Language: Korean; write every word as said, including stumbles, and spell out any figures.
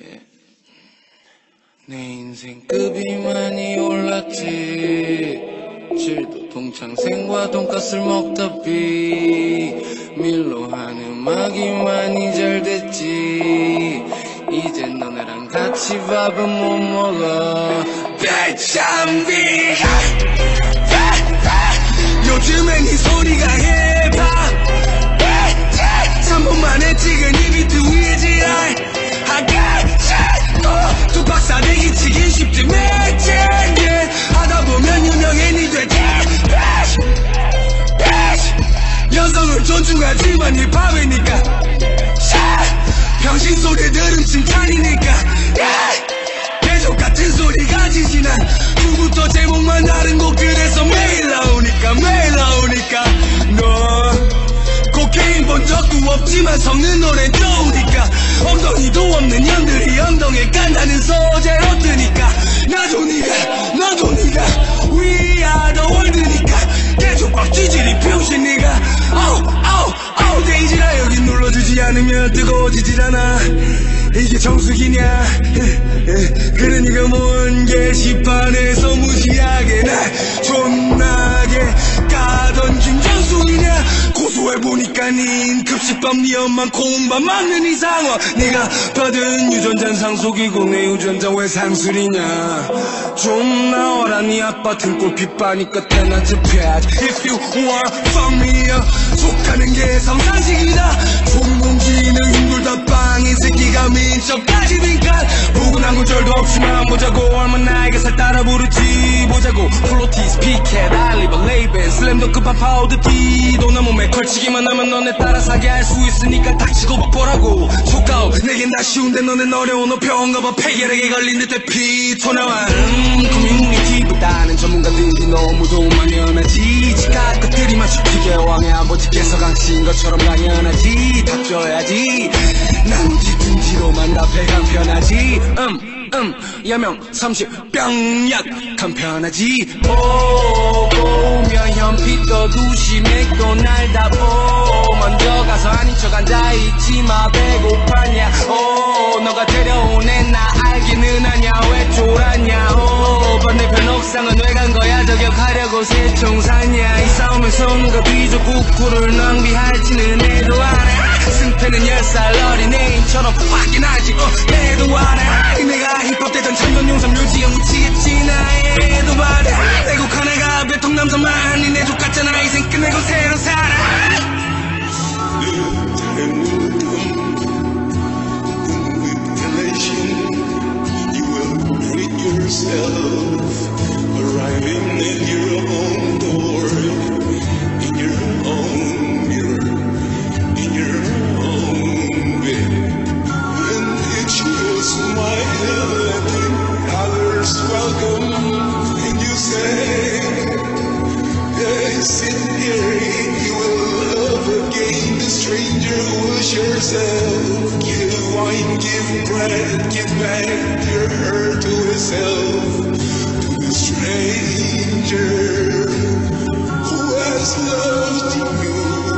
yeah. 내 인생 급이 많이 올랐지. 칠도 동창생과 돈가스를 먹다 비밀로 한 음악이 많이 잘 됐지. 이제 너네랑 같이 밥은 못 먹어. 배참비 요즘엔 이 소리가 힙합 삼 분만에 찍은 이 비트 위에 지랄 I got shit oh, 두 박사 내기 치긴 쉽지 매직 하다보면 유명인이 되지 여성을 존중하지만 힙합이니까 병신 소리 들음 칭찬이니까 계속 같은 소리가 지지 난 후부터 제목만 다른 곡들에서 매일 나오니까 매일 나오니까 너 게임 본 적도 없지만 섞는 노래 좋으니까 엉덩이도 없는 년들이 엉덩이에 깐다는 소재로 뜨니까 나도 니가 너도 니가 We are the world니까 계속 꽉 쥐지리 병신 니가 아우 아우 아우 데이지라 여긴 눌러주지 않으면 뜨거워지질 않아 이게 정수기냐 그러니까 뭔 게시판에서 무지하게 날 존나게 까던 김정숙이냐 고소해보니까 닌 급식밥 니 엄만 고운밥 막는 이 상황 니가 받은 유전자는 상속이고 내 유전자 왜 상술이냐 좀 나와라 니 아빠 등골 빗바니까 태나지 패지 If you want fuck me up 족하는 게 성상식이다 종공지는 힘들다 빵이 새끼가 민첩까지 빈칸 부근한 구절도 없지만 보자고 얼마나 나에게 살 따라 부르지 보자고 플로티스 피켓 알리버 레이벤 슬램덩크파 파우드티도 나 몸에 걸치기만 하면 너네 따라 사게 할 수 있으니까 닥치고 막 보라고 족아웃 내겐 다 쉬운데 너넨 어려워 너 병원 가봐 폐결핵에 걸린 듯해 피토 나와 음 커뮤니티보다는 전문가들이 너무 도움만 연하지 지각 것들이만 쉽게 왕의 아버지께서 강신 것처럼 당연하지 닥쳐야지 난 뒤뚱지로만 답해 간편하지 음, 음, 여명 삼십 병약 간편하지 보고며 현피 떠두시 맥도날다 보 먼저 가서 아닌 척 앉아있지 마 배고파냐 오 너가 데려온 애 나 알기는 하냐 왜 쫄았냐 오 반대편 옥상은 왜 간 거야 저격하려고 새총 샀냐 이 싸움에 손과 비족 국구를 낭비할지는 애도 알아 승패는 열 살 어린애인처럼 빡긴 하지 애도 알아 내가 힙합대전 참전용삼 묘지에 묻히겠지 나애도 말해 내곡 하나가 배통남사만 니네 족 같잖아 이젠 끝내고 새로 살아 With elation You will free yourself Arriving at your own door In your own mirror In your own bed And it will smile And others welcome And you say Hey, sit here and you will love again The stranger was yourself Give wine, give bread Give back your hurt to yourself To the stranger Who has loved you